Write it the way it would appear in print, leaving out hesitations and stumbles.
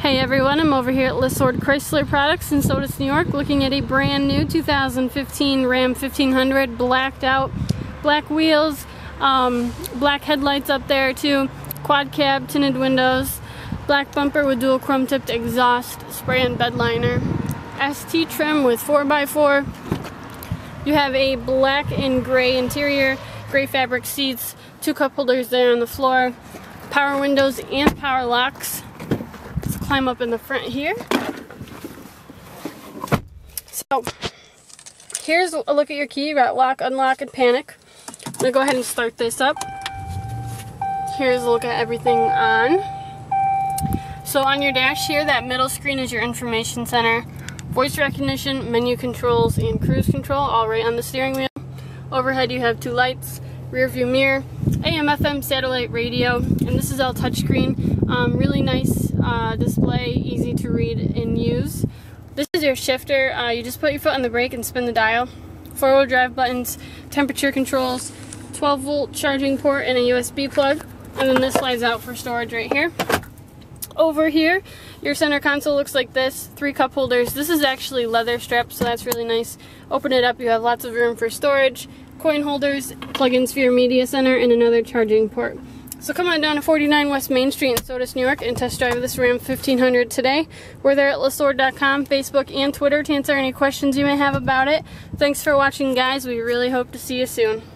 Hey everyone, I'm over here at Lessord Chrysler Products in Sodus, New York, looking at a brand new 2015 Ram 1500, blacked out, black wheels, black headlights up there too, quad cab, tinted windows, black bumper with dual chrome tipped exhaust, spray and bed liner, ST trim with 4x4. You have a black and gray interior, gray fabric seats, 2 cup holders there on the floor, power windows and power locks. Climb up in the front here. So here's a look at your key. You got lock, unlock, and panic. I'm gonna go ahead and start this up. Here's a look at everything on. So on your dash here, that middle screen is your information center, voice recognition, menu controls, and cruise control, all right on the steering wheel. Overhead you have 2 lights, rear view mirror, AM, FM, satellite radio, and this is all touchscreen. Really nice display, easy to read and use. This is your shifter. You just put your foot on the brake and spin the dial. 4-wheel drive buttons, temperature controls, 12-volt charging port, and a USB plug. And then this slides out for storage right here. Over here, your center console looks like this. 3 cup holders. This is actually leather strapped, so that's really nice. Open it up. You have lots of room for storage. Coin holders, plug-ins for your media center, and another charging port. So come on down to 49 West Main Street in Sodus, New York, and test drive this Ram 1500 today. We're there at Lessord.com, Facebook, and Twitter to answer any questions you may have about it. Thanks for watching, guys. We really hope to see you soon.